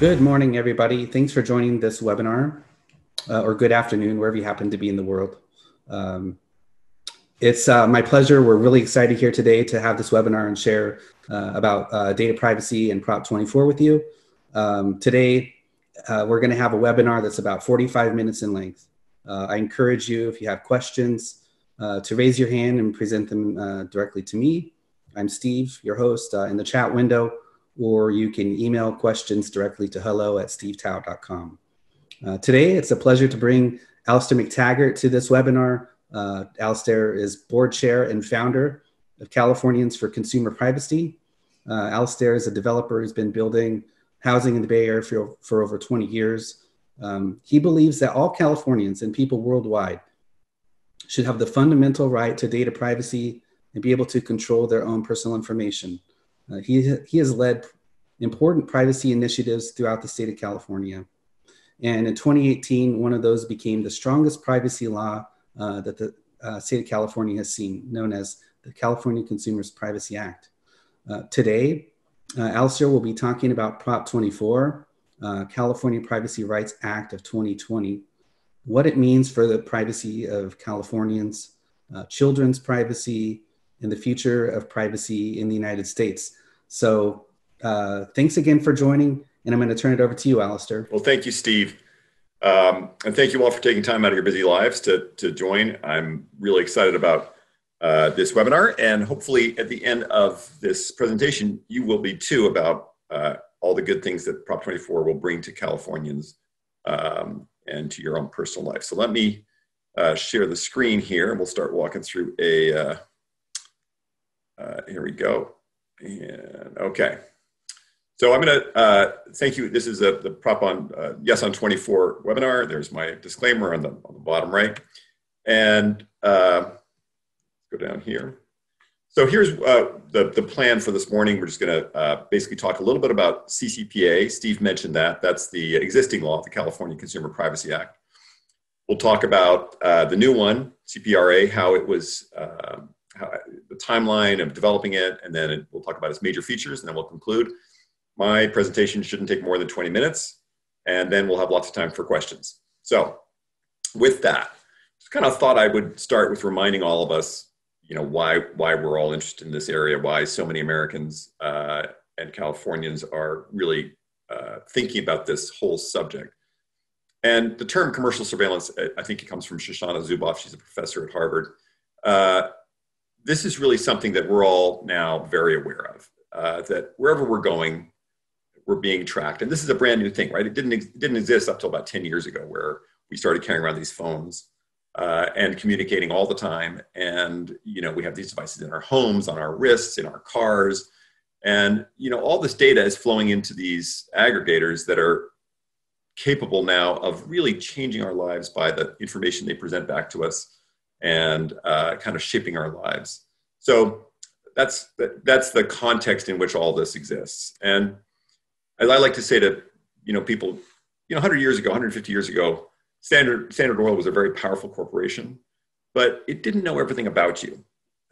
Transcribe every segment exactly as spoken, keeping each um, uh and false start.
Good morning, everybody. Thanks for joining this webinar, uh, or good afternoon, wherever you happen to be in the world. Um, it's uh, my pleasure. We're really excited here today to have this webinar and share uh, about uh, data privacy and Prop twenty-four with you. Um, today, uh, we're going to have a webinar that's about forty-five minutes in length. Uh, I encourage you, if you have questions, uh, to raise your hand and present them uh, directly to me. I'm Steve, your host, uh, in the chat window, or you can email questions directly to hello at steve tao dot com. Uh, today, it's a pleasure to bring Alastair Mactaggart to this webinar. Uh, Alastair is board chair and founder of Californians for Consumer Privacy. Uh, Alastair is a developer who's been building housing in the Bay Area for, for over twenty years. Um, he believes that all Californians and people worldwide should have the fundamental right to data privacy and be able to control their own personal information. Uh, he, he has led important privacy initiatives throughout the state of California. And in twenty eighteen, one of those became the strongest privacy law uh, that the uh, state of California has seen, known as the California Consumer Privacy Act. Uh, today, uh, Alastair will be talking about Prop twenty-four, uh, California Privacy Rights Act of twenty twenty, what it means for the privacy of Californians, uh, children's privacy, and the future of privacy in the United States. So uh, thanks again for joining, and I'm gonna turn it over to you, Alastair. Well, thank you, Steve. Um, and thank you all for taking time out of your busy lives to, to join. I'm really excited about uh, this webinar, and hopefully at the end of this presentation, you will be too about uh, all the good things that Prop twenty-four will bring to Californians um, and to your own personal life. So let me uh, share the screen here, and we'll start walking through a, uh, uh, here we go. And okay, so I'm gonna uh, thank you. This is a, the Prop on uh, Yes on twenty-four webinar. There's my disclaimer on the, on the bottom right. And uh, go down here. So here's uh, the, the plan for this morning. We're just gonna uh, basically talk a little bit about C C P A. Steve mentioned that. That's the existing law, the California Consumer Privacy Act. We'll talk about uh, the new one, C P R A, how it was, uh, how, the timeline of developing it, and then it, we'll talk about its major features, and then we'll conclude. My presentation shouldn't take more than twenty minutes, and then we'll have lots of time for questions. So with that, just kind of thought I would start with reminding all of us, you know, why, why we're all interested in this area, why so many Americans uh, and Californians are really uh, thinking about this whole subject. And the term commercial surveillance, I think it comes from Shoshana Zuboff. She's a professor at Harvard. Uh, This is really something that we're all now very aware of, uh, that wherever we're going, we're being tracked. And this is a brand new thing, right? It didn't, it didn't exist up till about ten years ago, where we started carrying around these phones uh, and communicating all the time. And, you know, we have these devices in our homes, on our wrists, in our cars. And, you know, all this data is flowing into these aggregators that are capable now of really changing our lives by the information they present back to us, and uh, kind of shaping our lives. So that's the, that's the context in which all this exists. And as I like to say to you know people, you know, one hundred years ago, one hundred fifty years ago, Standard, Standard Oil was a very powerful corporation, but it didn't know everything about you.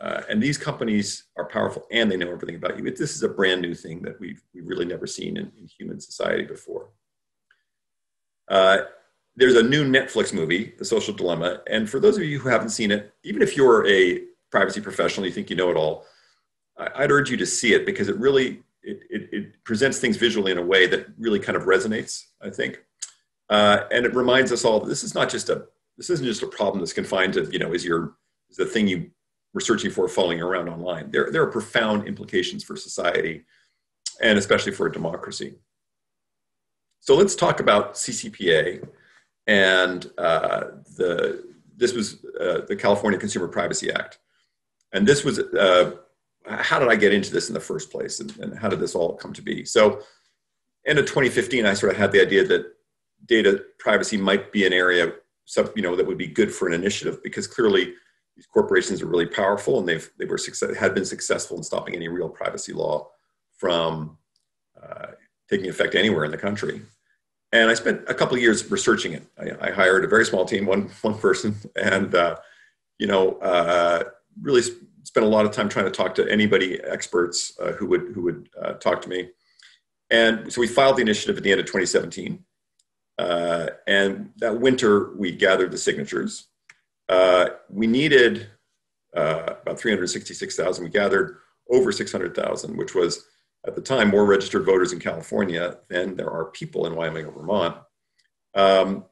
Uh, and these companies are powerful and they know everything about you. It, this is a brand new thing that we've, we've really never seen in, in human society before. Uh, There's a new Netflix movie, The Social Dilemma. And for those of you who haven't seen it, even if you're a privacy professional, you think you know it all, I'd urge you to see it, because it really, it, it, it presents things visually in a way that really kind of resonates, I think. Uh, and it reminds us all that this is not just a, this isn't just a problem that's confined to, you know, is your, is the thing you were searching for falling around online. There, there are profound implications for society, and especially for a democracy. So let's talk about C C P A. And uh, the, this was uh, the California Consumer Privacy Act. And this was, uh, how did I get into this in the first place? And, and how did this all come to be? So end of twenty fifteen, I sort of had the idea that data privacy might be an area sub, you know, that would be good for an initiative, because clearly these corporations are really powerful, and they've, they were success, had been successful in stopping any real privacy law from uh, taking effect anywhere in the country. And I spent a couple of years researching it. I, I hired a very small team, one, one person, and uh, you know, uh, really sp spent a lot of time trying to talk to anybody, experts uh, who would, who would uh, talk to me. And so we filed the initiative at the end of twenty seventeen. Uh, and that winter, we gathered the signatures. Uh, we needed uh, about three hundred sixty-six thousand. We gathered over six hundred thousand, which was, at the time, more registered voters in California than there are people in Wyoming or Vermont. Um,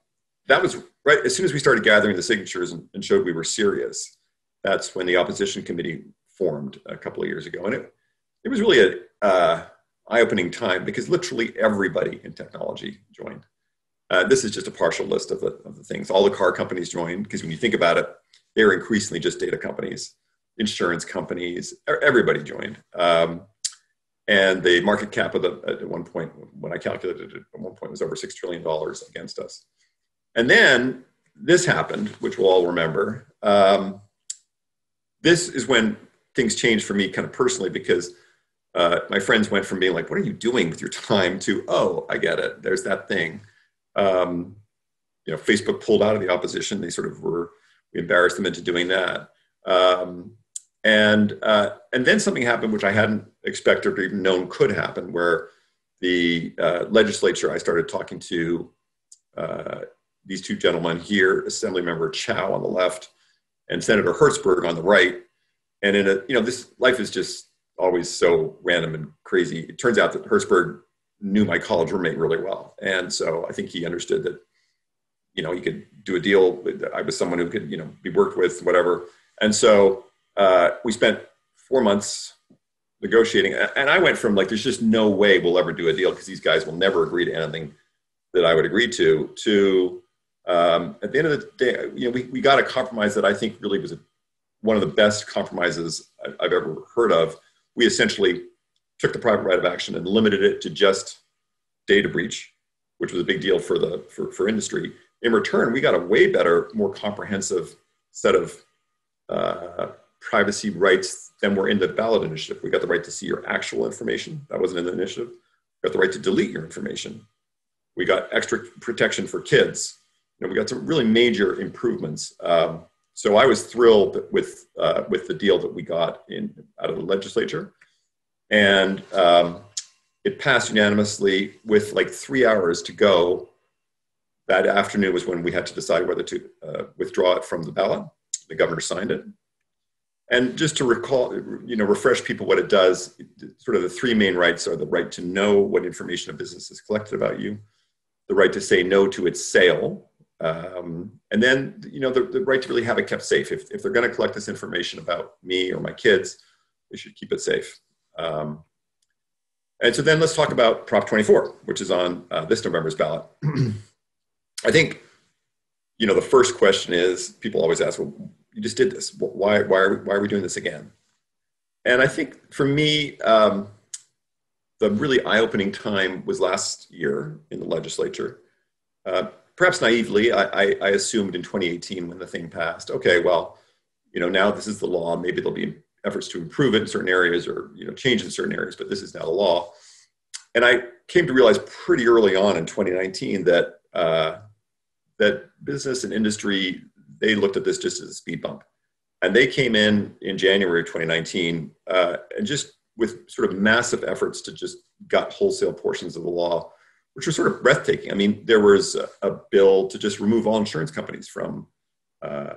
that was right as soon as we started gathering the signatures and, and showed we were serious. That's when the opposition committee formed a couple of years ago. And it, it was really an uh, eye-opening time because literally everybody in technology joined. Uh, this is just a partial list of the, of the things. All the car companies joined, because when you think about it, they're increasingly just data companies, insurance companies, everybody joined. Um, and the market cap of the, at one point, when I calculated it, at one point was over six trillion dollars against us. And then this happened, which we'll all remember. Um, this is when things changed for me kind of personally, because uh, my friends went from being like, what are you doing with your time, to, oh, I get it, there's that thing. Um, you know, Facebook pulled out of the opposition. They sort of were, we embarrassed them into doing that. Um, and, uh, and then something happened, which I hadn't expected or even known could happen, where the uh, legislature, I started talking to uh, these two gentlemen here, Assembly Member Chao on the left and Senator Hertzberg on the right. And in a, you know, this life is just always so random and crazy. It turns out that Hertzberg knew my college roommate really well. And so I think he understood that, you know, he could do a deal with, I was someone who could, you know, be worked with, whatever. And so uh, we spent four months negotiating. And I went from like, there's just no way we'll ever do a deal because these guys will never agree to anything that I would agree to, to um, at the end of the day, you know, we, we got a compromise that I think really was a, one of the best compromises I've, I've ever heard of. We essentially took the private right of action and limited it to just data breach, which was a big deal for the for, for industry. In return, we got a way better, more comprehensive set of uh, privacy rights than were in the ballot initiative. We got the right to see your actual information. That wasn't in the initiative. We got the right to delete your information. We got extra protection for kids. You know, we got some really major improvements. Um, so I was thrilled with uh, with the deal that we got in out of the legislature. And um, it passed unanimously with like three hours to go. That afternoon was when we had to decide whether to uh, withdraw it from the ballot. The governor signed it. And just to recall, you know, refresh people what it does, sort of the three main rights are the right to know what information a business has collected about you, the right to say no to its sale, um, and then, you know, the, the right to really have it kept safe. If, if they're going to collect this information about me or my kids, they should keep it safe. Um, and so then let's talk about Prop twenty-four, which is on uh, this November's ballot. I think, you know, the first question is, people always ask, well, you just did this. Why, why, are, we, why are we doing this again? And I think for me, um, the really eye-opening time was last year in the legislature. Uh, perhaps naively, I, I, I assumed in twenty eighteen when the thing passed, okay, well, you know, now this is the law, maybe there'll be efforts to improve it in certain areas or, you know, change in certain areas, but this is now the law. And I came to realize pretty early on in twenty nineteen that uh, that business and industry, they looked at this just as a speed bump. And they came in in January twenty nineteen uh, and just with sort of massive efforts to just gut wholesale portions of the law, which were sort of breathtaking. I mean, there was a, a bill to just remove all insurance companies from uh,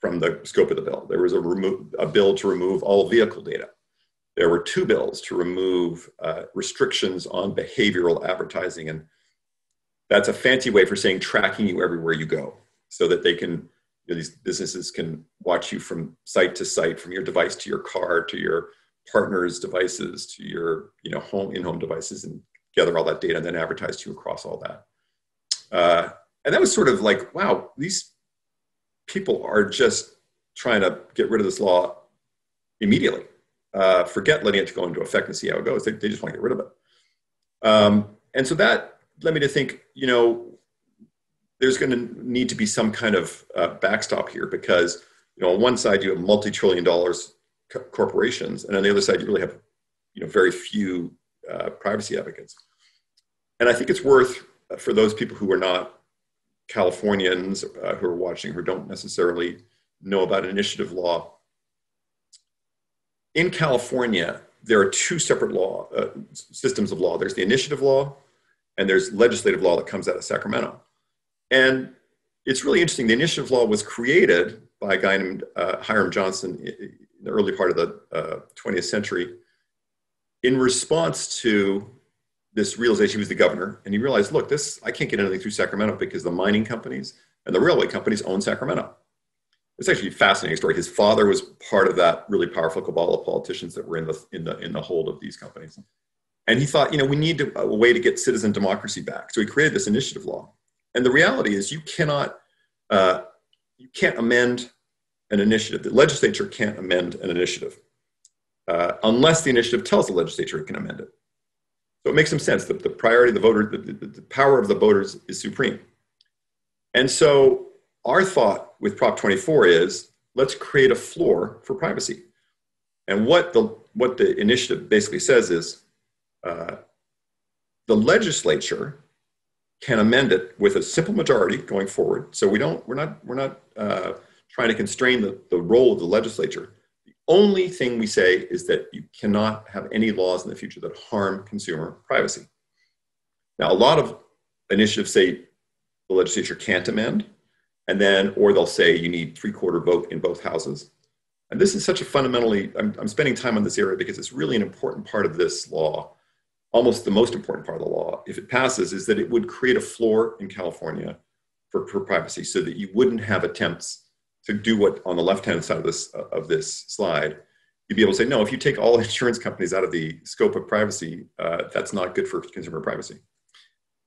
from the scope of the bill. There was a, remo- a bill to remove all vehicle data. There were two bills to remove uh, restrictions on behavioral advertising. And that's a fancy way for saying tracking you everywhere you go so that they can, you know, these businesses can watch you from site to site, from your device to your car, to your partner's devices, to your, you know, home, in-home devices, and gather all that data and then advertise to you across all that. Uh, and that was sort of like, wow, these people are just trying to get rid of this law immediately. Uh, forget letting it go into effect and see how it goes. They, they just want to get rid of it. Um, and so that led me to think, you know, there's going to need to be some kind of uh, backstop here because, you know, on one side you have multi-trillion dollars co- corporations, and on the other side you really have, you know, very few uh, privacy advocates. And I think it's worth, uh, for those people who are not Californians uh, who are watching, who don't necessarily know about initiative law. In California, there are two separate law uh, systems of law. There's the initiative law, and there's legislative law that comes out of Sacramento. And it's really interesting. The initiative law was created by a guy named uh, Hiram Johnson in the early part of the uh, twentieth century in response to this realization. He was the governor, and he realized, look, this, I can't get anything through Sacramento because the mining companies and the railway companies own Sacramento. It's actually a fascinating story. His father was part of that really powerful cabal of politicians that were in the, in the, in the hold of these companies. And he thought, you know, we need to, a way to get citizen democracy back. So he created this initiative law. And the reality is you cannot, uh, you can't amend an initiative. The legislature can't amend an initiative uh, unless the initiative tells the legislature it can amend it. So it makes some sense that the priority of the voter, the, the, the power of the voters is supreme. And so our thought with Prop twenty-four is, let's create a floor for privacy. And what the, what the initiative basically says is, uh, the legislature can amend it with a simple majority going forward. So we don't, we're not, we're not uh, trying to constrain the, the role of the legislature. The only thing we say is that you cannot have any laws in the future that harm consumer privacy. Now, a lot of initiatives say the legislature can't amend, and then, or they'll say you need three-quarter vote in both houses. And this is such a fundamentally, I'm, I'm spending time on this area because it's really an important part of this law. Almost the most important part of the law, if it passes, is that it would create a floor in California for, for privacy so that you wouldn't have attempts to do what on the left-hand side of this, of this slide. You'd be able to say, no, if you take all insurance companies out of the scope of privacy, uh, that's not good for consumer privacy.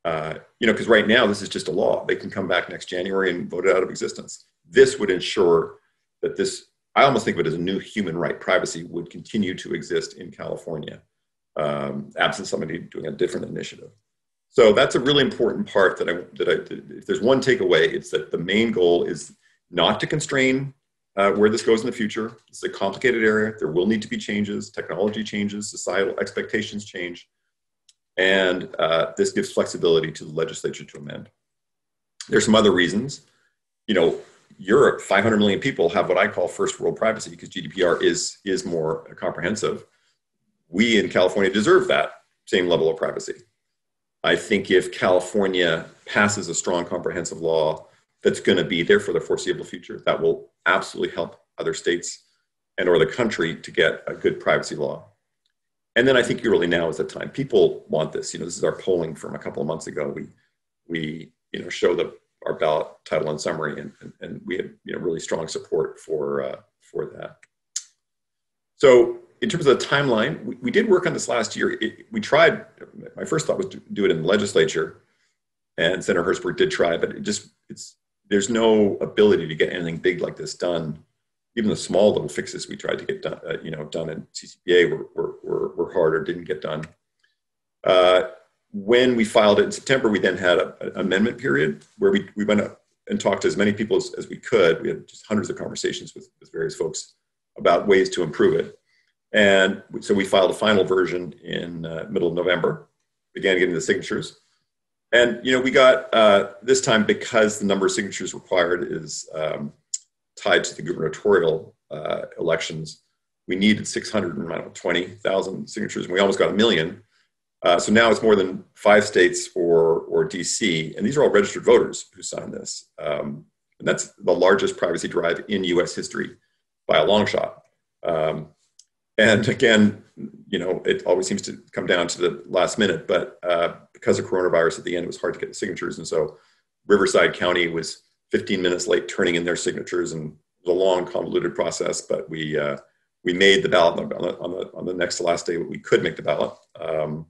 Uh, you know, because right now this is just a law. They can come back next January and vote it out of existence. This would ensure that this, I almost think of it as a new human right, privacy would continue to exist in California. Um, absent somebody doing a different initiative. So that's a really important part that I, that I, if there's one takeaway, it's that the main goal is not to constrain uh, where this goes in the future. It's a complicated area. There will need to be changes, technology changes, societal expectations change. And uh, this gives flexibility to the legislature to amend. There's some other reasons. You know, Europe, five hundred million people have what I call first world privacy because G D P R is, is more comprehensive. We in California deserve that same level of privacy. I think if California passes a strong comprehensive law that's going to be there for the foreseeable future, that will absolutely help other states and or the country to get a good privacy law. And then I think really now is the time. People want this. You know, this is our polling from a couple of months ago. We, we you know, show the, our ballot title and summary, and, and, and we had, you know, really strong support for, uh, for that. So, in terms of the timeline, we, we did work on this last year. It, we tried, my first thought was to do it in the legislature, and Senator Hertzberg did try, but it just, it's, there's no ability to get anything big like this done. Even the small little fixes we tried to get done, uh, you know, done in C C P A were, were, were, were harder, didn't get done. Uh, when we filed it in September, we then had a, an amendment period where we, we went up and talked to as many people as, as we could. We had just hundreds of conversations with, with various folks about ways to improve it. And so we filed a final version in uh, middle of November, began getting the signatures. And, you know, we got uh, this time because the number of signatures required is um, tied to the gubernatorial uh, elections. We needed six hundred twenty thousand signatures, and we almost got a million. Uh, so now it's more than five states or, or D C, and these are all registered voters who signed this. Um, and that's the largest privacy drive in U S history by a long shot. Um, And again, you know, it always seems to come down to the last minute, but uh, because of coronavirus at the end, it was hard to get the signatures. And so Riverside County was fifteen minutes late turning in their signatures, and it was a long, convoluted process, but we uh, we made the ballot on the, on the, on the next to last day, but we could make the ballot. Um,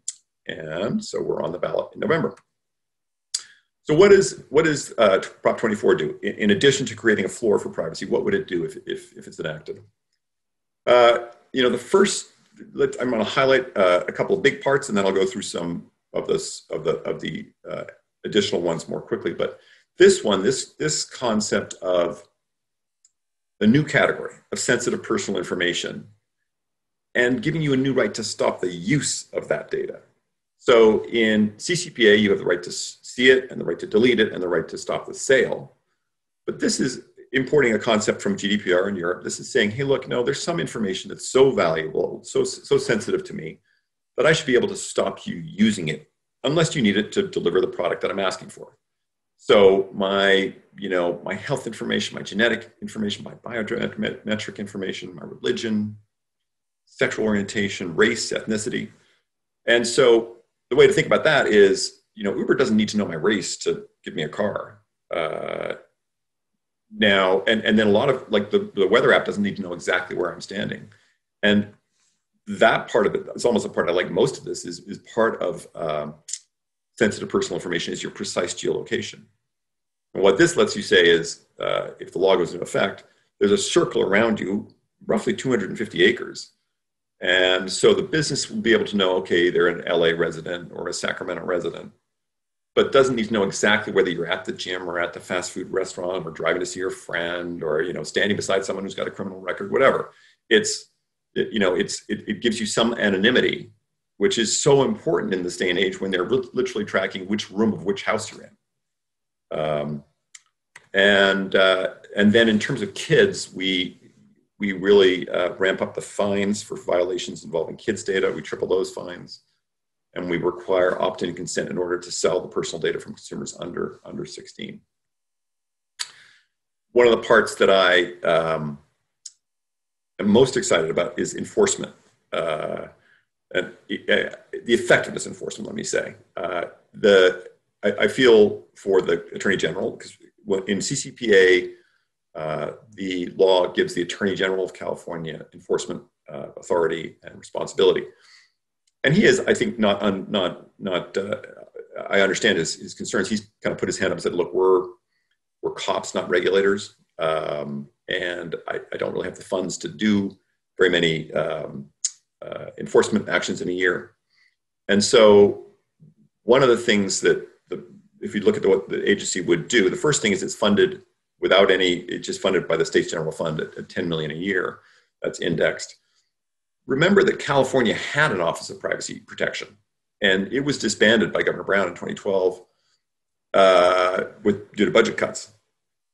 and so we're on the ballot in November. So what is, what is uh, Prop twenty-four do? In, in addition to creating a floor for privacy, what would it do if, if, if it's enacted? Uh, You know, the first, I'm going to highlight uh, a couple of big parts, and then I'll go through some of this of the of the uh, additional ones more quickly. But this one, this this concept of a new category of sensitive personal information, and giving you a new right to stop the use of that data. So in C C P A, you have the right to see it, and the right to delete it, and the right to stop the sale. But this is importing a concept from G D P R in Europe. This is saying, hey, look, no, there's some information that's so valuable, so, so sensitive to me, that I should be able to stop you using it unless you need it to deliver the product that I'm asking for. So my, you know, my health information, my genetic information, my biometric information, my religion, sexual orientation, race, ethnicity. And so the way to think about that is, you know, Uber doesn't need to know my race to give me a car. Uh, now, and, and then a lot of, like the, the weather app doesn't need to know exactly where I'm standing. And that part of it, it's almost a part I like most of this, is, is part of uh, sensitive personal information is your precise geolocation. And what this lets you say is, uh, if the law goes into effect, there's a circle around you, roughly two hundred fifty acres. And so the business will be able to know, okay, they're an L A resident or a Sacramento resident, but doesn't need to know exactly whether you're at the gym or at the fast food restaurant or driving to see your friend or, you know, standing beside someone who's got a criminal record, whatever. It's, it, you know, it's, it, it gives you some anonymity, which is so important in this day and age when they're literally tracking which room of which house you're in. Um, and, uh, and then in terms of kids, we, we really uh, ramp up the fines for violations involving kids' data. We triple those fines, and we require opt-in consent in order to sell the personal data from consumers under, under sixteen. One of the parts that I um, am most excited about is enforcement, uh, and uh, the effectiveness enforcement, let me say. Uh, the, I, I feel for the Attorney General, because in C C P A, Uh, the law gives the Attorney General of California enforcement uh, authority and responsibility. And he is, I think, not, un, not, not uh, I understand his, his concerns. He's kind of put his hand up and said, look, we're, we're cops, not regulators. Um, and I, I don't really have the funds to do very many um, uh, enforcement actions in a year. And so one of the things that, the, if you look at the, what the agency would do, the first thing is it's funded without any, it's just funded by the state's general fund at, at ten million dollars a year. That's indexed. Remember that California had an Office of Privacy Protection, and it was disbanded by Governor Brown in twenty twelve uh, with, due to budget cuts.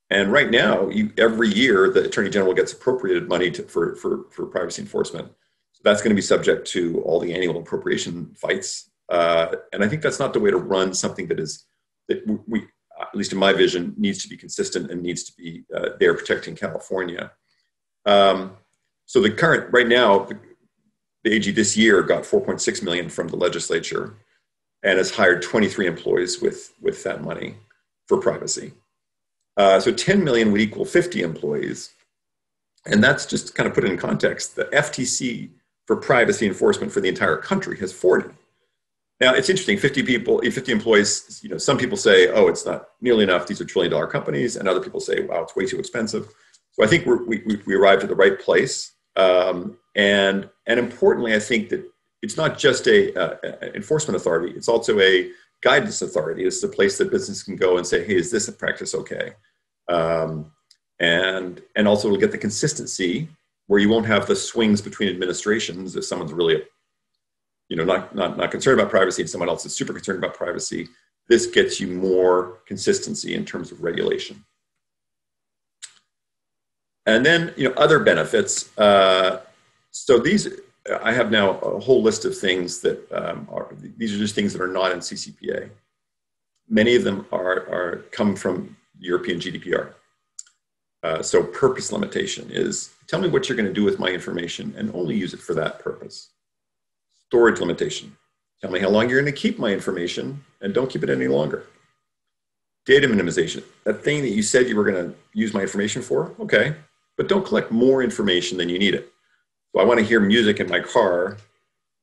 And right now, you, every year, the Attorney General gets appropriated money to, for, for, for privacy enforcement. So that's going to be subject to all the annual appropriation fights. Uh, and I think that's not the way to run something that is, that we, at least in my vision, needs to be consistent and needs to be uh, there protecting California. Um, so the current, right now, the A G this year got four point six million dollars from the legislature and has hired twenty-three employees with, with that money for privacy. Uh, so ten million dollars would equal fifty employees. And that's just kind of put it in context. The F T C for privacy enforcement for the entire country has forty. Now, it's interesting, fifty people, fifty employees, you know, some people say, oh, it's not nearly enough. These are trillion dollar companies. And other people say, wow, it's way too expensive. So I think we're, we, we arrived at the right place. Um, and, and importantly, I think that it's not just a, a, a enforcement authority. It's also a guidance authority. It's the place that business can go and say, hey, is this a practice okay? Um, and, and also it'll get the consistency where you won't have the swings between administrations if someone's really a, you know, not, not, not concerned about privacy and someone else is super concerned about privacy. This gets you more consistency in terms of regulation. And then, you know, other benefits. Uh, so these, I have now a whole list of things that um, are, these are just things that are not in C C P A. Many of them are, are come from European G D P R. Uh, so purpose limitation is, tell me what you're gonna do with my information and only use it for that purpose. Storage limitation. Tell me how long you're going to keep my information and don't keep it any longer. Data minimization. That thing that you said you were going to use my information for, okay, but don't collect more information than you need it. So I want to hear music in my car,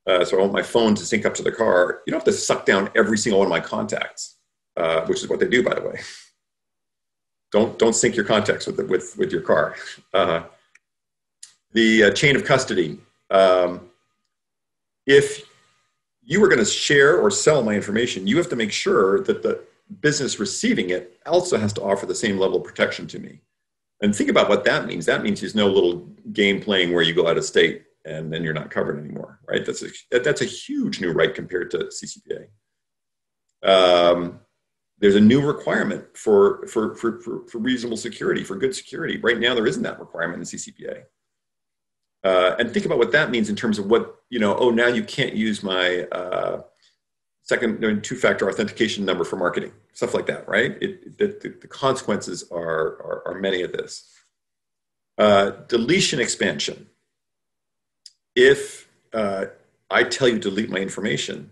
uh, so I want my phone to sync up to the car. You don't have to suck down every single one of my contacts, uh, which is what they do, by the way. Don't, don't sync your contacts with, the, with, with your car. Uh, the uh, chain of custody. Um, If you were going to share or sell my information, you have to make sure that the business receiving it also has to offer the same level of protection to me. And think about what that means. That means there's no little game playing where you go out of state and then you're not covered anymore, right? That's a, that's a huge new right compared to C C P A. Um, there's a new requirement for, for, for, for, for reasonable security, for good security. Right now, there isn't that requirement in the C C P A. Uh, and think about what that means in terms of what, you know, oh, now you can't use my uh, second two-factor authentication number for marketing, stuff like that, right? It, the, the consequences are, are, are many of this. Uh, deletion expansion. If uh, I tell you delete my information,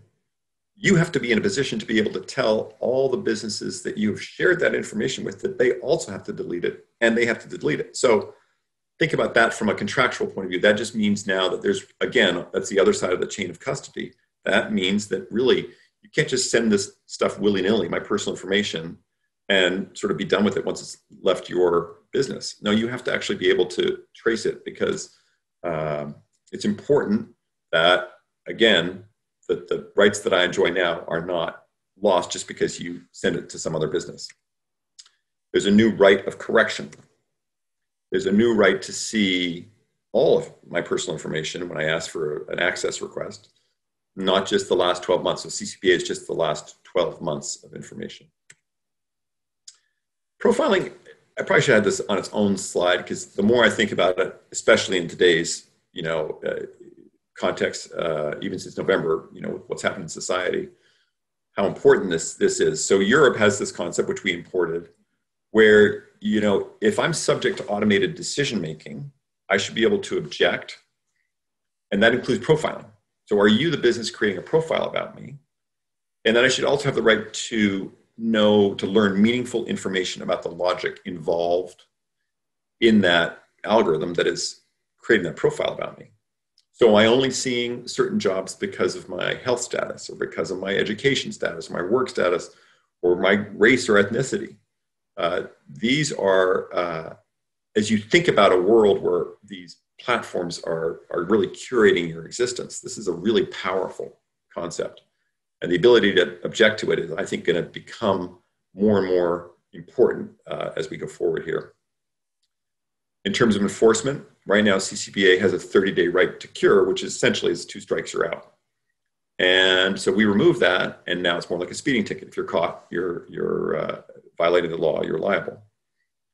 you have to be in a position to be able to tell all the businesses that you've shared that information with that they also have to delete it, and they have to delete it. So think about that from a contractual point of view. That just means now that there's, again, that's the other side of the chain of custody. That means that really you can't just send this stuff willy-nilly, my personal information, and sort of be done with it once it's left your business. No, you have to actually be able to trace it, because um, it's important that, again, that the rights that I enjoy now are not lost just because you send it to some other business. There's a new right of correction. There's a new right to see all of my personal information when I ask for an access request, not just the last twelve months. So C C P A is just the last twelve months of information. Profiling, I probably should have this on its own slide, because the more I think about it, especially in today's, you know, uh, context, uh, even since November, you know, what's happened in society, how important this, this is. So Europe has this concept, which we imported, where, you know, if I'm subject to automated decision-making, I should be able to object. And that includes profiling. So are you the business creating a profile about me? And then I should also have the right to know, to learn meaningful information about the logic involved in that algorithm that is creating that profile about me. So am I only seeing certain jobs because of my health status, or because of my education status, my work status, or my race or ethnicity? Uh, these are, uh, as you think about a world where these platforms are, are really curating your existence, this is a really powerful concept. And the ability to object to it is, I think, going to become more and more important uh, as we go forward here. In terms of enforcement, right now, C C P A has a thirty-day right to cure, which is essentially is two strikes, you're out. And so we removed that, and now it's more like a speeding ticket. If you're caught, you're, you're uh, violating the law, you're liable.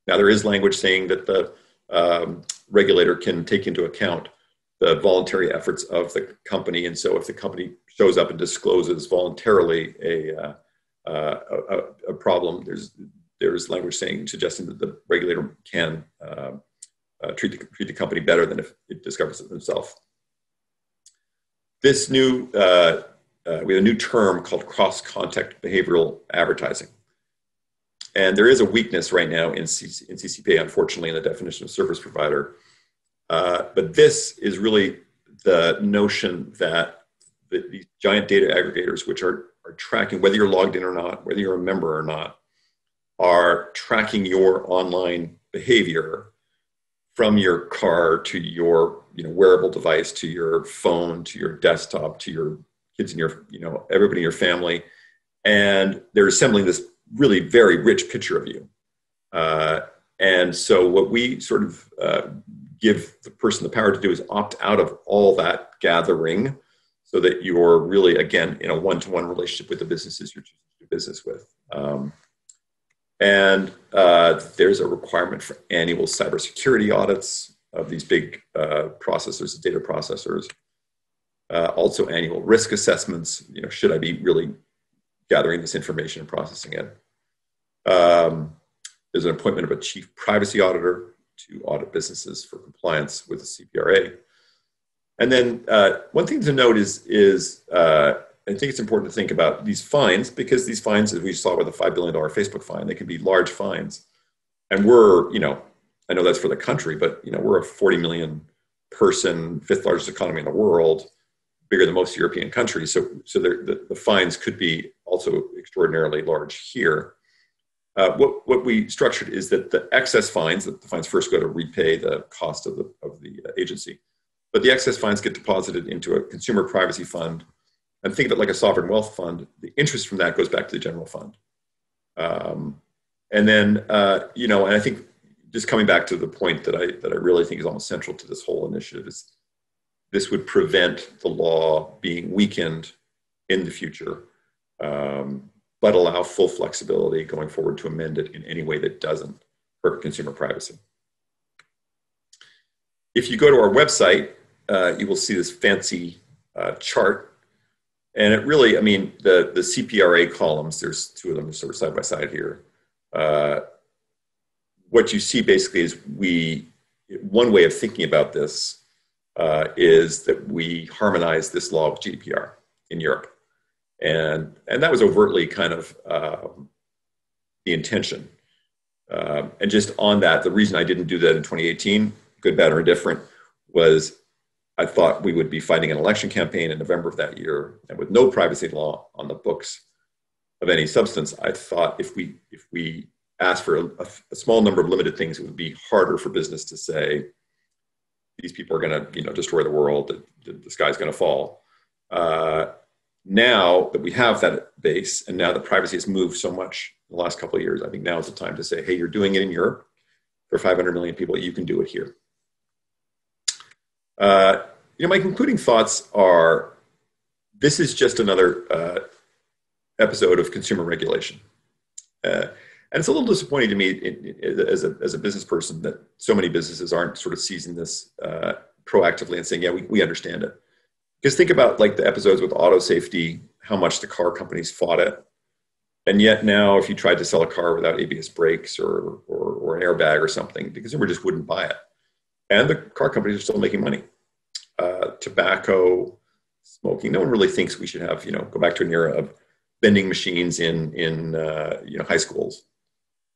Now, there is language saying that the um, regulator can take into account the voluntary efforts of the company. And so if the company shows up and discloses voluntarily a, uh, uh, a, a problem, there's, there's language saying, suggesting that the regulator can uh, Uh, treat, the, treat the company better than if it discovers it themselves. This new, uh, uh, we have a new term called cross-contact behavioral advertising. And there is a weakness right now in, C C, in C C P A, unfortunately, in the definition of service provider. Uh, but this is really the notion that the, the giant data aggregators, which are, are tracking whether you're logged in or not, whether you're a member or not, are tracking your online behavior from your car to your, you know, wearable device, to your phone, to your desktop, to your kids and your, you know, everybody in your family. And they're assembling this really very rich picture of you. Uh, and so what we sort of uh, give the person the power to do is opt out of all that gathering, so that you're really, again, in a one-to-one relationship with the businesses you're choosing to do business with. Um, And uh, there's a requirement for annual cybersecurity audits of these big uh, processors, data processors. Uh, also annual risk assessments. You know, should I be really gathering this information and processing it? Um, there's an appointment of a chief privacy auditor to audit businesses for compliance with the C P R A. And then uh, one thing to note is, is uh, I think it's important to think about these fines, because these fines, as we saw with the five billion dollars Facebook fine, they can be large fines. And we're, you know, I know that's for the country, but, you know, we're a forty million person, fifth largest economy in the world, bigger than most European countries. So, so the, the fines could be also extraordinarily large here. Uh, what, what we structured is that the excess fines, that the fines first go to repay the cost of the, of the agency, but the excess fines get deposited into a consumer privacy fund. And think of it like a sovereign wealth fund. The interest from that goes back to the general fund. Um, and then, uh, you know, and I think just coming back to the point that I, that I really think is almost central to this whole initiative is this would prevent the law being weakened in the future. Um, but allow full flexibility going forward to amend it in any way that doesn't hurt consumer privacy. If you go to our website, uh, you will see this fancy uh, chart. And it really, I mean, the, the C P R A columns, there's two of them sort of side by side here. Uh, what you see basically is we, one way of thinking about this uh, is that we harmonize this law with G D P R in Europe. And, and that was overtly kind of uh, the intention. Uh, and just on that, the reason I didn't do that in twenty eighteen, good, bad, or indifferent, was I thought we would be fighting an election campaign in November of that year, and with no privacy law on the books of any substance, I thought if we if we asked for a, a small number of limited things, it would be harder for business to say these people are going to you know destroy the world, that the, the sky's going to fall. Uh, now that we have that base, and now that privacy has moved so much in the last couple of years, I think now is the time to say, hey, you're doing it in Europe for five hundred million people, you can do it here. Uh, you know, my concluding thoughts are, this is just another uh, episode of consumer regulation. Uh, and it's a little disappointing to me in, in, as, a, as a business person that so many businesses aren't sort of seizing this uh, proactively and saying, yeah, we, we understand it. Because think about like the episodes with auto safety, how much the car companies fought it. And yet now if you tried to sell a car without A B S brakes or, or, or an airbag or something, the consumer just wouldn't buy it. And the car companies are still making money. Uh, tobacco, smoking. No one really thinks we should have, you know, go back to an era of vending machines in in uh, you know high schools.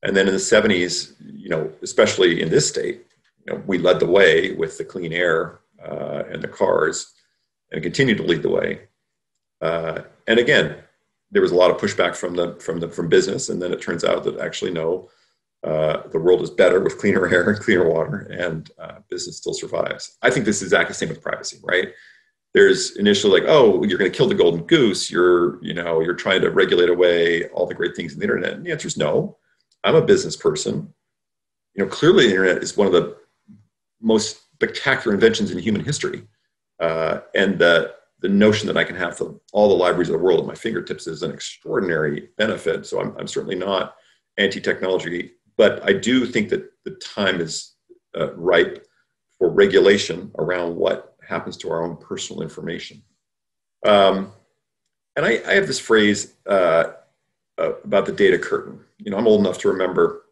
And then in the seventies, you know, especially in this state, you know, we led the way with the clean air uh, and the cars, and continue to lead the way. Uh, and again, there was a lot of pushback from the from the from business. And then it turns out that actually no. Uh, the world is better with cleaner air and cleaner water, and uh, business still survives. I think this is exactly the same with privacy, right? There's initially like, oh, you're going to kill the golden goose. You're, you know, you're trying to regulate away all the great things in the internet. And the answer is no. I'm a business person. You know, clearly the internet is one of the most spectacular inventions in human history. Uh, and the, the notion that I can have the, all the libraries of the world at my fingertips is an extraordinary benefit. So I'm, I'm certainly not anti-technology. But I do think that the time is uh, ripe for regulation around what happens to our own personal information. Um, and I, I have this phrase uh, uh, about the data curtain. You know, I'm old enough to remember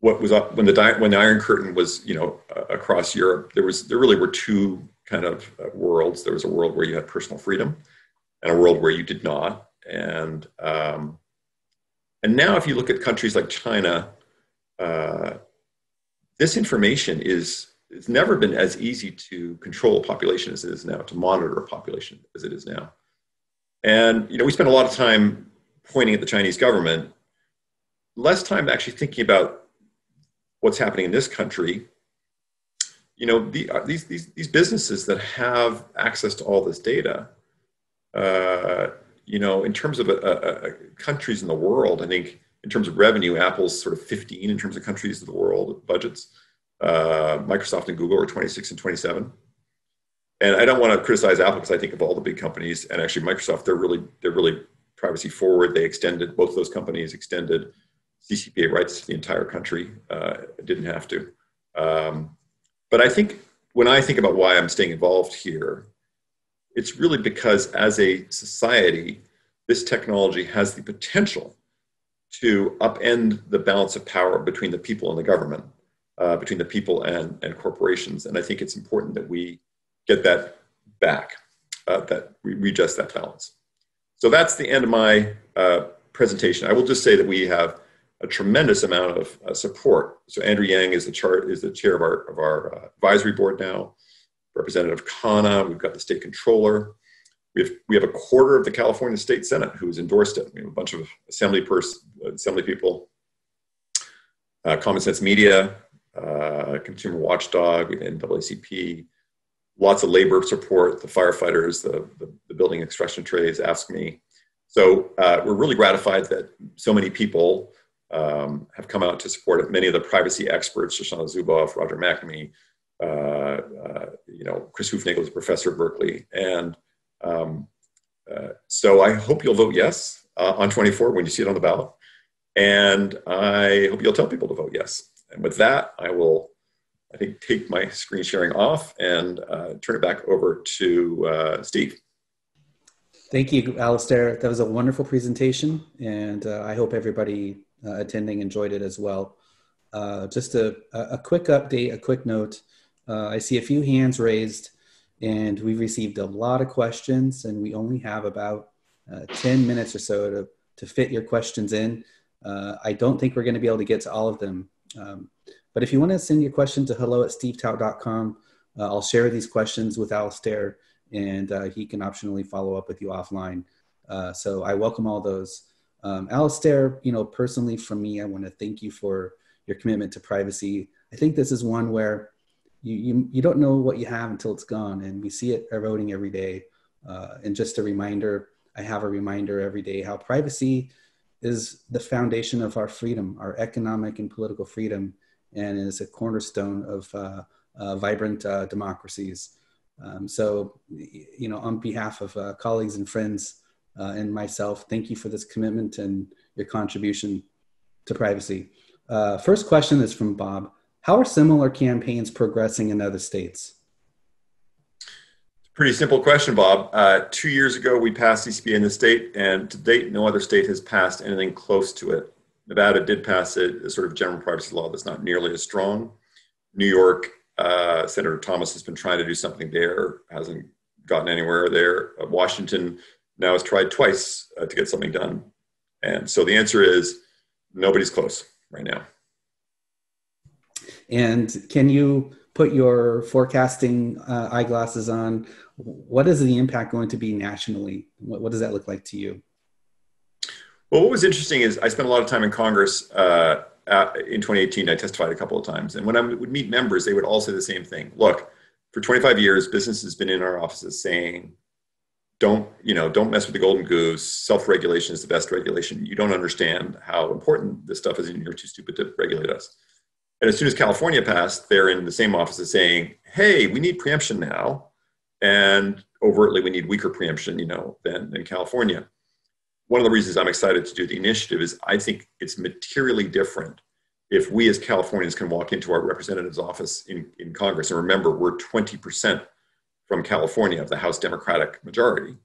what was up when the di- when the Iron Curtain was, you know, uh, across Europe. There was there really were two kind of uh, worlds. There was a world where you had personal freedom, and a world where you did not. And um, And now if you look at countries like China, uh, this information is, it's never been as easy to control a population as it is now, to monitor a population as it is now. And, you know, we spend a lot of time pointing at the Chinese government, less time actually thinking about what's happening in this country. You know, the, uh, these, these, these businesses that have access to all this data, uh, you know, in terms of a, a, a countries in the world, I think in terms of revenue, Apple's sort of fifteen in terms of countries of the world budgets. Uh, Microsoft and Google are twenty-six and twenty-seven. And I don't want to criticize Apple because I think of all the big companies, and actually Microsoft, they're really they're really privacy forward. They extended, both those companies extended C C P A rights to the entire country. Uh, didn't have to. Um, but I think when I think about why I'm staying involved here, it's really because as a society, this technology has the potential to upend the balance of power between the people and the government, uh, between the people and, and corporations. And I think it's important that we get that back, uh, that we readjust that balance. So that's the end of my uh, presentation. I will just say that we have a tremendous amount of uh, support. So Andrew Yang is the, char- is the chair of our, of our uh, advisory board now. Representative Khanna, we've got the state controller. We have, we have a quarter of the California State Senate who's endorsed it. We have a bunch of assembly pers- assembly people, uh, Common Sense Media, uh, Consumer Watchdog, N double A C P, lots of labor support, the firefighters, the, the, the building extraction trades, ask me. So uh, we're really gratified that so many people um, have come out to support it. Many of the privacy experts, Shoshana Zuboff, Roger McNamee, Uh, uh, you know, Chris Hufnagel is a professor at Berkeley. And um, uh, so I hope you'll vote yes. uh, on twenty-four when you see it on the ballot. And I hope you'll tell people to vote yes. And with that, I will, I think, take my screen sharing off and uh, turn it back over to uh, Steve. Thank you, Alastair. That was a wonderful presentation, and uh, I hope everybody uh, attending enjoyed it as well. Uh, just a, a quick update, a quick note. Uh, I see a few hands raised, and we received a lot of questions, and we only have about uh, ten minutes or so to, to fit your questions in. Uh, I don't think we're going to be able to get to all of them. Um, but if you want to send your question to hello at steve tout dot com, uh, I'll share these questions with Alastair, and uh, he can optionally follow up with you offline. Uh, so I welcome all those. Um, Alastair, you know, personally from me, I want to thank you for your commitment to privacy. I think this is one where you, you, you don't know what you have until it's gone, and we see it eroding every day. Uh, and just a reminder, I have a reminder every day how privacy is the foundation of our freedom, our economic and political freedom, and is a cornerstone of uh, uh, vibrant uh, democracies. Um, so, you know, on behalf of uh, colleagues and friends uh, and myself, thank you for this commitment and your contribution to privacy. Uh, first question is from Bob. How are similar campaigns progressing in other states? Pretty simple question, Bob. Uh, two years ago, we passed C C P A in the state, and to date, no other state has passed anything close to it. Nevada did pass a, a sort of general privacy law that's not nearly as strong. New York, uh, Senator Thomas has been trying to do something there, hasn't gotten anywhere there. Uh, Washington now has tried twice uh, to get something done. And so the answer is nobody's close right now. And can you put your forecasting uh, eyeglasses on? What is the impact going to be nationally? What, what does that look like to you? Well, what was interesting is I spent a lot of time in Congress uh, in twenty eighteen. I testified a couple of times. And when I would meet members, they would all say the same thing. Look, for twenty-five years, business has been in our offices saying, don't, you know, don't mess with the golden goose. Self-regulation is the best regulation. You don't understand how important this stuff is, and you're too stupid to regulate us. And as soon as California passed, they're in the same offices saying, hey, we need preemption now. And overtly, we need weaker preemption, you know, than, than California. One of the reasons I'm excited to do the initiative is I think it's materially different if we as Californians can walk into our representative's office in, in Congress. And remember, we're twenty percent from California of the House Democratic majority.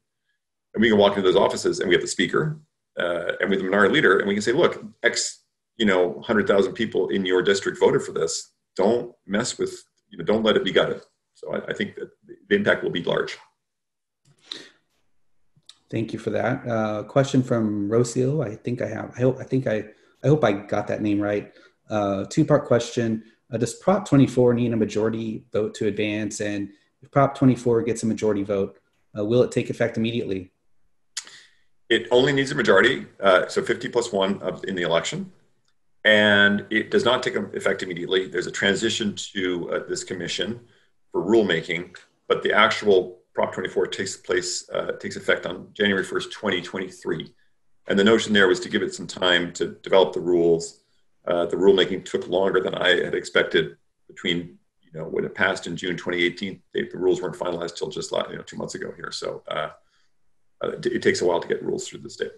And we can walk into those offices and we have the speaker uh, and we have the minority leader, and we can say, look, X, you know, one hundred thousand people in your district voted for this. Don't mess with, you know, don't let it be gutted. So I, I think that the impact will be large. Thank you for that. Uh, question from Rocio. I think I have, I hope, I think I, I hope I got that name right. Uh, two-part question. Uh, does Prop twenty-four need a majority vote to advance? And if Prop twenty-four gets a majority vote, uh, will it take effect immediately? It only needs a majority. Uh, so fifty plus one of, in the election. And it does not take effect immediately. There's a transition to uh, this commission for rulemaking, but the actual Prop twenty-four takes place, uh, takes effect on January first, twenty twenty-three. And the notion there was to give it some time to develop the rules. Uh, the rulemaking took longer than I had expected. Between, you know, when it passed in June twenty eighteen, they, the rules weren't finalized till just last, you know, two months ago here. So uh, it, it takes a while to get rules through the state.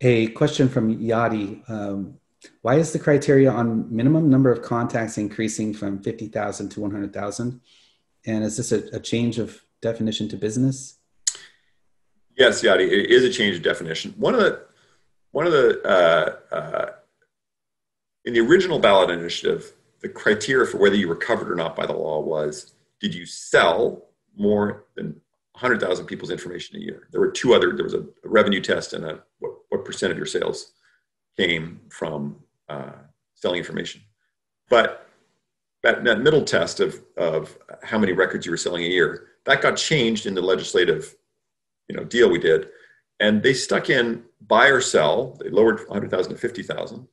A question from Yadi. Um, why is the criteria on minimum number of contacts increasing from fifty thousand to one hundred thousand? And is this a, a change of definition to business? Yes, Yadi, it is a change of definition. One of the, one of the uh, uh, in the original ballot initiative, the criteria for whether you were covered or not by the law was, did you sell more than one hundred thousand people's information a year? There were two other, there was a, a revenue test and a what, what percent of your sales came from uh, selling information. But that, that middle test of, of how many records you were selling a year, that got changed in the legislative, you know, deal we did. And they stuck in buy or sell. They lowered one hundred thousand to fifty thousand,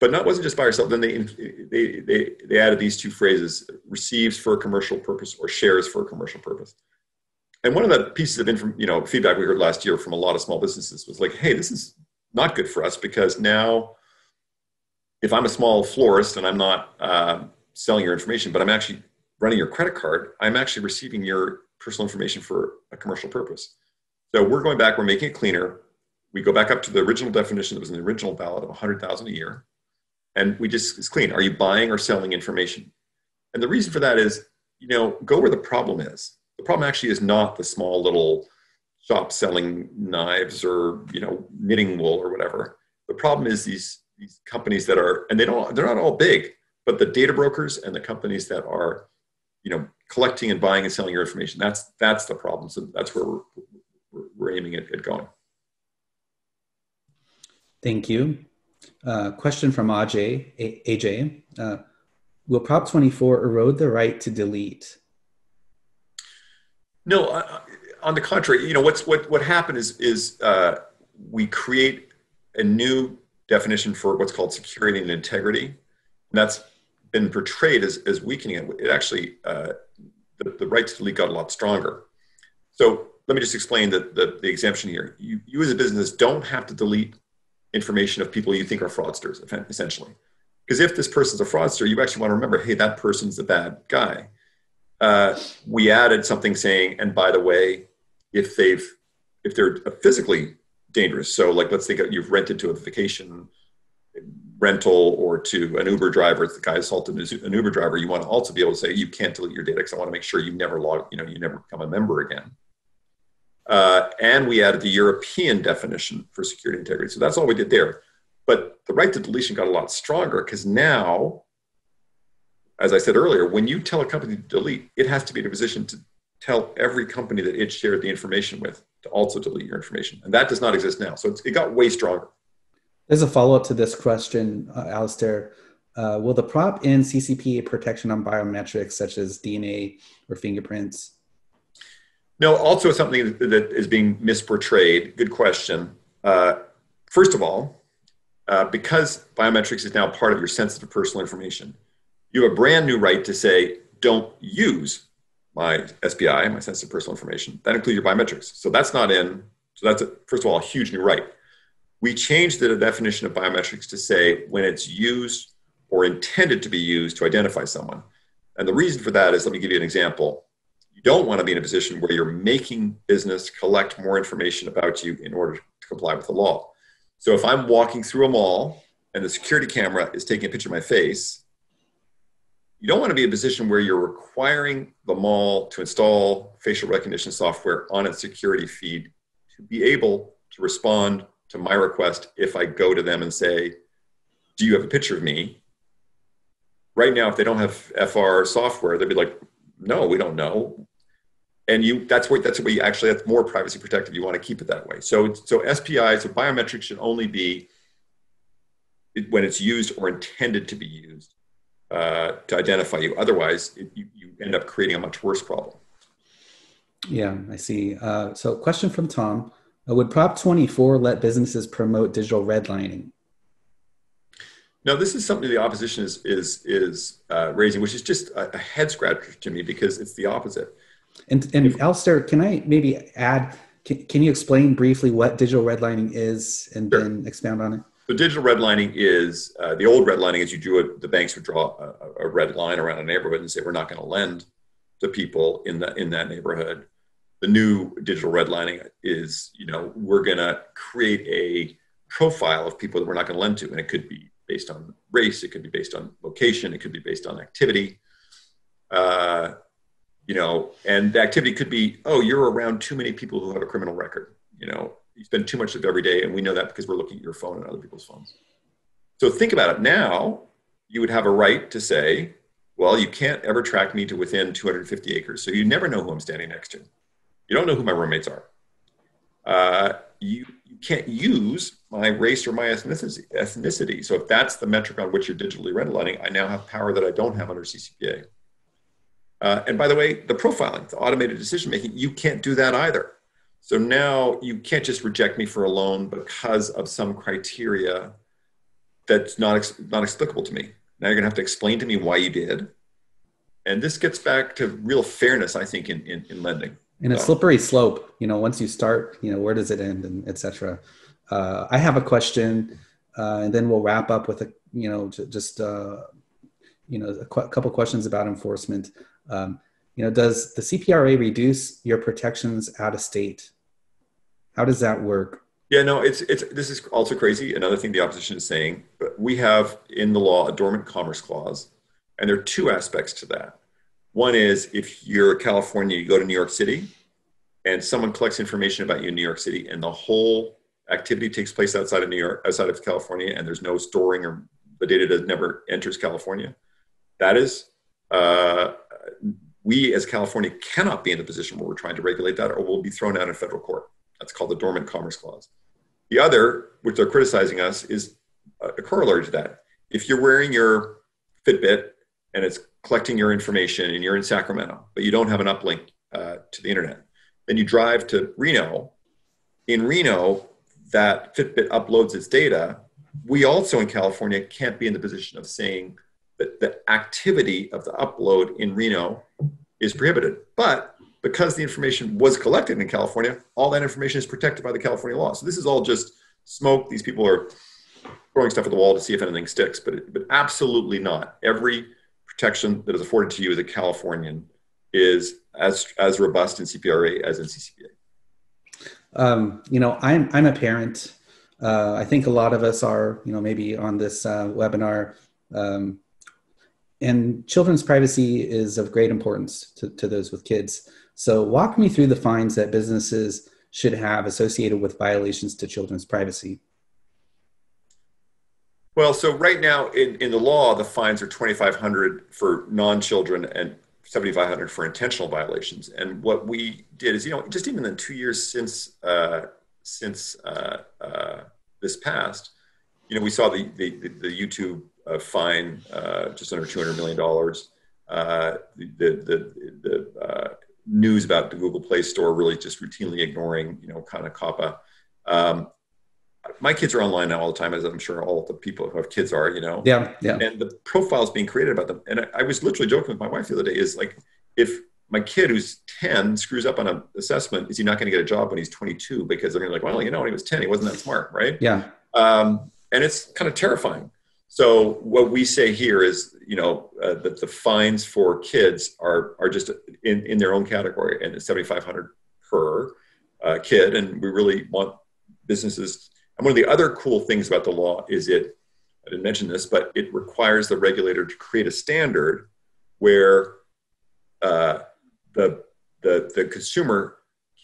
but not wasn't just buy or sell. Then they, they, they, they added these two phrases, receives for a commercial purpose or shares for a commercial purpose. And one of the pieces of inform, you know, feedback we heard last year from a lot of small businesses was like, hey, this is not good for us, because now if I'm a small florist and I'm not uh, selling your information, but I'm actually running your credit card, I'm actually receiving your personal information for a commercial purpose. So we're going back, we're making it cleaner. We go back up to the original definition that was in the original ballot of one hundred thousand dollars a year. And we just, it's clean. Are you buying or selling information? And the reason for that is, you know, go where the problem is. The problem actually is not the small little shop selling knives or, you know, knitting wool or whatever. The problem is these, these companies that are, and they don't, they're not all big, but the data brokers and the companies that are, you know, collecting and buying and selling your information. That's, that's the problem. So that's where we're, we're aiming at, at going. Thank you. Uh, question from A J. Uh, will Prop twenty-four erode the right to delete? No, uh, on the contrary, you know, what's, what, what happened is, is uh, we create a new definition for what's called security and integrity. And that's been portrayed as, as weakening it. It actually, uh, the, the right to delete got a lot stronger. So let me just explain the, the, the exemption here. You, you as a business don't have to delete information of people you think are fraudsters, essentially. Because if this person's a fraudster, you actually want to remember, hey, that person's a bad guy. Uh, we added something saying, and by the way, if they've, if they're physically dangerous, so like, let's think of, you've rented to a vacation rental or to an Uber driver, if the guy assaulted an Uber driver, you want to also be able to say, you can't delete your data because I want to make sure you never log, you know, you never become a member again. Uh, and we added the European definition for security integrity. So that's all we did there. But the right to deletion got a lot stronger because now, as I said earlier, when you tell a company to delete, it has to be in a position to tell every company that it shared the information with to also delete your information. And that does not exist now. So it's, it got way stronger. There's a follow-up to this question, uh, Alastair. Uh, will the prop in C C P A protection on biometrics such as D N A or fingerprints? No, also something that is being misportrayed. Good question. Uh, first of all, uh, because biometrics is now part of your sensitive personal information, you have a brand new right to say, don't use my S P I, my sensitive personal information. That includes your biometrics. So that's not in, so that's, a, first of all, a huge new right. We changed the definition of biometrics to say when it's used or intended to be used to identify someone. And the reason for that is, let me give you an example. You don't want to be in a position where you're making business collect more information about you in order to comply with the law. So if I'm walking through a mall and the security camera is taking a picture of my face, you don't want to be in a position where you're requiring the mall to install facial recognition software on its security feed to be able to respond to my request if I go to them and say, do you have a picture of me? Right now, if they don't have F R software, they'd be like, no, we don't know. And you, that's where, that's where you actually, that's more privacy protective. You want to keep it that way. So, so S P I, so biometrics should only be when it's used or intended to be used uh, to identify you. Otherwise, it, you, you end up creating a much worse problem. Yeah, I see. Uh, so question from Tom, uh, would Prop twenty-four let businesses promote digital redlining? Now, this is something the opposition is is is uh, raising, which is just a, a head scratcher to me because it's the opposite. And and if, Alastair, can I maybe add? Can, can you explain briefly what digital redlining is, and sure. then expound on it? So, digital redlining is uh, the old redlining is you drew a, the banks would draw a, a red line around a neighborhood and say we're not going to lend to people in that in that neighborhood. The new digital redlining is you know we're going to create a profile of people that we're not going to lend to, and it could be based on race, it could be based on location, it could be based on activity, uh, you know, and the activity could be, oh, you're around too many people who have a criminal record, you know, you spend too much of every day, and we know that because we're looking at your phone and other people's phones. So think about it now, you would have a right to say, well, you can't ever track me to within two hundred fifty acres, so you never know who I'm standing next to. You don't know who my roommates are. Uh, you, you can't use my race or my ethnicity, ethnicity. So if that's the metric on which you're digitally redlining, I now have power that I don't have under C C P A. Uh, and by the way, the profiling, the automated decision-making, you can't do that either. So now you can't just reject me for a loan because of some criteria that's not, ex not explicable to me. Now you're gonna have to explain to me why you did. And this gets back to real fairness, I think, in, in, in lending. And a slippery slope, you know, once you start, you know, where does it end, and et cetera. Uh, I have a question, uh, and then we'll wrap up with, a, you know, just, uh, you know, a qu couple questions about enforcement. Um, you know, does the C P R A reduce your protections out of state? How does that work? Yeah, no, it's it's this is also crazy. Another thing the opposition is saying, we have in the law a dormant commerce clause, and there are two aspects to that. One is if you're California, you go to New York City, and someone collects information about you in New York City, and the whole activity takes place outside of New York, outside of California, and there's no storing, or the data that never enters California. That is, uh, we as California cannot be in the position where we're trying to regulate that, or we'll be thrown out in federal court. That's called the dormant commerce clause. The other, which they're criticizing us, is a corollary to that. If you're wearing your Fitbit and it's collecting your information and you're in Sacramento, but you don't have an uplink uh, to the internet, then you drive to Reno. In Reno, that Fitbit uploads its data. We also in California can't be in the position of saying that the activity of the upload in Reno is prohibited. But because the information was collected in California, all that information is protected by the California law. So this is all just smoke. These people are throwing stuff at the wall to see if anything sticks, but, it, but absolutely not. Every protection that is afforded to you as a Californian is as, as robust in C P R A as in C C P A. Um, you know, I'm, I'm a parent. Uh, I think a lot of us are, you know, maybe on this uh, webinar, um, and children's privacy is of great importance to, to those with kids. So walk me through the fines that businesses should have associated with violations to children's privacy. Well, so right now in, in the law, the fines are twenty-five hundred dollars for non-children and seventy-five hundred dollars for intentional violations. And what we did is, you know, just even in two years since uh, since uh, uh, this passed, you know, we saw the, the, the YouTube Uh, fine, uh, just under two hundred million dollars. Uh, the the, the, the uh, news about the Google Play Store really just routinely ignoring, you know, kind of COPPA. Um, my kids are online now all the time, as I'm sure all the people who have kids are, you know. Yeah, yeah. And the profiles being created about them. And I, I was literally joking with my wife the other day is like, if my kid who's ten screws up on an assessment, is he not going to get a job when he's twenty-two? Because they're going to be like, well, you know, when he was ten, he wasn't that smart, right? Yeah. Um, and it's kind of terrifying. So what we say here is, you know, uh, that the fines for kids are are just in, in their own category, and it's seventy-five hundred dollars per uh, kid. And we really want businesses. And one of the other cool things about the law is it, I didn't mention this, but it requires the regulator to create a standard where uh, the, the, the consumer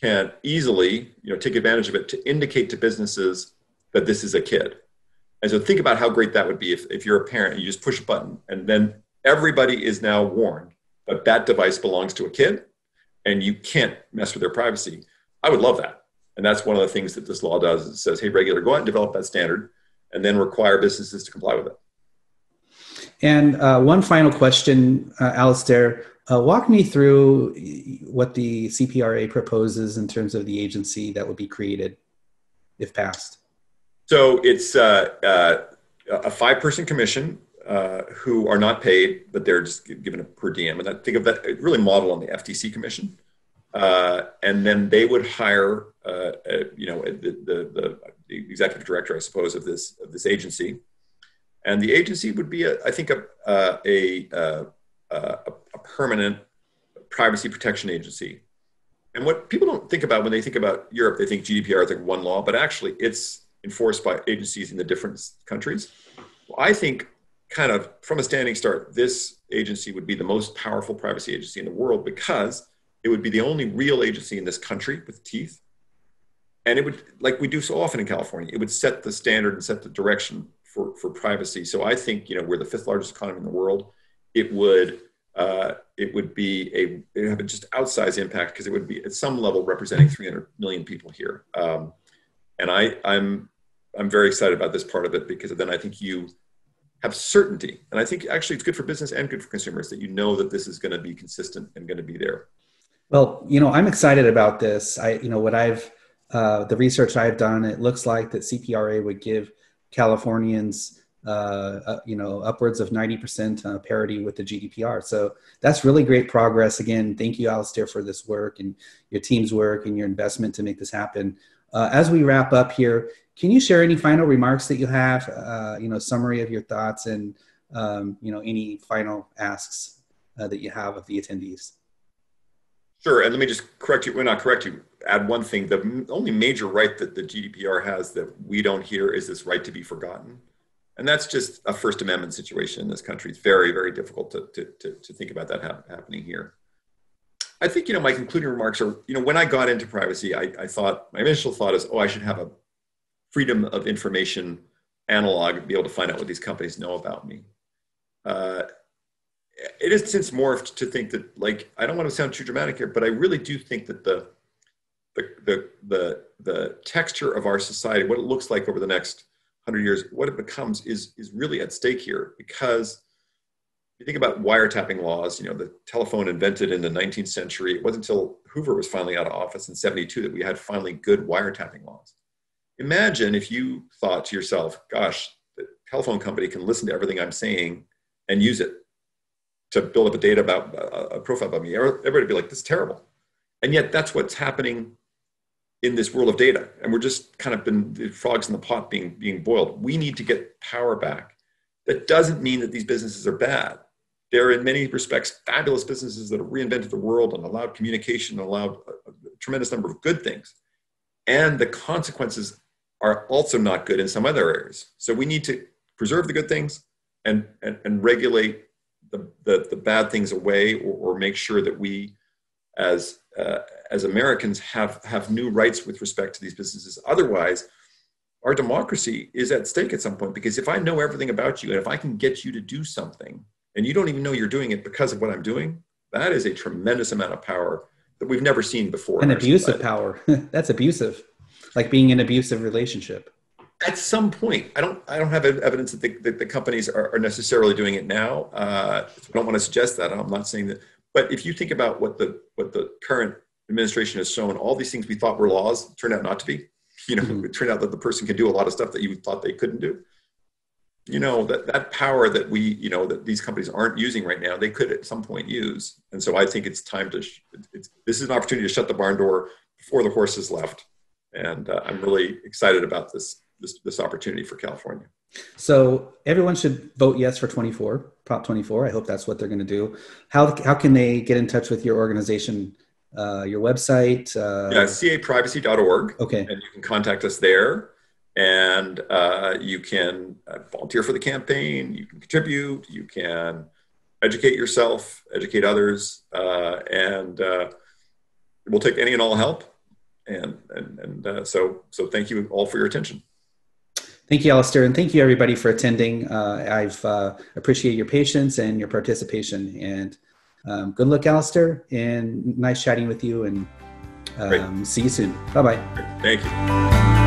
can easily, you know, take advantage of it to indicate to businesses that this is a kid. And so think about how great that would be if, if you're a parent and you just push a button and then everybody is now warned that that device belongs to a kid and you can't mess with their privacy. I would love that. And that's one of the things that this law does. It says, hey, regulator, go out and develop that standard and then require businesses to comply with it. And uh, one final question, uh, Alastair, uh, walk me through what the C P R A proposes in terms of the agency that would be created if passed. So it's uh, uh, a five-person commission uh, who are not paid, but they're just given a per diem. And I think of that really model on the F T C commission. Uh, and then they would hire, uh, a, you know, the, the, the executive director, I suppose, of this of this agency. And the agency would be, a, I think, a, a, a, a permanent privacy protection agency. And what people don't think about when they think about Europe, they think G D P R is like one law, but actually it's enforced by agencies in the different countries. Well, I think kind of from a standing start, this agency would be the most powerful privacy agency in the world because it would be the only real agency in this country with teeth. And it would, like we do so often in California, it would set the standard and set the direction for, for privacy. So I think, you know, we're the fifth largest economy in the world. It would, uh, it would be a, it would have a just outsized impact because it would be at some level representing three hundred million people here. Um, and I, I'm, I'm very excited about this part of it because then I think you have certainty. And I think actually it's good for business and good for consumers that you know that this is going to be consistent and going to be there. Well, you know, I'm excited about this. I, you know, what I've, uh, the research I've done, it looks like that C P R A would give Californians, uh, uh, you know, upwards of ninety percent uh, parity with the G D P R. So that's really great progress. Again, thank you, Alastair, for this work and your team's work and your investment to make this happen. Uh, as we wrap up here, can you share any final remarks that you have, uh, you know, summary of your thoughts and, um, you know, any final asks uh, that you have of the attendees? Sure. And let me just correct you. Well, not correct you. add one thing. The only major right that the G D P R has that we don't hear is this right to be forgotten. And that's just a First Amendment situation in this country. It's very, very difficult to, to, to, to think about that ha- happening here. I think, you know, my concluding remarks are, you know, when I got into privacy, I, I thought, my initial thought is, oh, I should have a freedom of information analog and be able to find out what these companies know about me. Uh, it has since morphed to think that, like, I don't want to sound too dramatic here, but I really do think that the the the the, the texture of our society, what it looks like over the next one hundred years, what it becomes is is really at stake here. Because you think about wiretapping laws, you know, the telephone invented in the nineteenth century, it wasn't until Hoover was finally out of office in seventy-two that we had finally good wiretapping laws. Imagine if you thought to yourself, gosh, the telephone company can listen to everything I'm saying and use it to build up a data about a profile about me. Everybody would be like, this is terrible. And yet that's what's happening in this world of data. And we're just kind of been the frogs in the pot being, being boiled. We need to get power back. That doesn't mean that these businesses are bad. They're in many respects fabulous businesses that have reinvented the world and allowed communication, and allowed a, a tremendous number of good things. And the consequences are also not good in some other areas. So we need to preserve the good things and, and, and regulate the, the, the bad things away, or, or make sure that we as uh, as Americans have, have new rights with respect to these businesses. Otherwise, our democracy is at stake at some point, because if I know everything about you and if I can get you to do something and you don't even know you're doing it because of what I'm doing, that is a tremendous amount of power that we've never seen before. And abusive power. That's abusive. Like being in an abusive relationship. At some point, I don't I don't have evidence that the, that the companies are, are necessarily doing it now. Uh, I don't want to suggest that. I'm not saying that. But if you think about what the what the current administration has shown, all these things we thought were laws turned out not to be. You know, mm-hmm. It turned out that the person can do a lot of stuff that you thought they couldn't do. You know, that, that power that we, you know, that these companies aren't using right now, they could at some point use. And so I think it's time to, sh- it's, this is an opportunity to shut the barn door before the horse is left. And uh, I'm really excited about this, this this opportunity for California. So everyone should vote yes for twenty-four, Prop twenty-four. I hope that's what they're going to do. How how can they get in touch with your organization, uh, your website? Uh... Yeah, c a privacy dot org. Okay. And you can contact us there. And uh, you can uh, volunteer for the campaign. You can contribute. You can educate yourself, educate others. Uh, and uh, we'll take any and all help. And and, and uh, so so thank you all for your attention. Thank you, Alastair, and thank you everybody for attending. Uh, I've uh, appreciate your patience and your participation. And um, good luck, Alastair, and nice chatting with you. And um, see you soon. Bye bye. Thank you.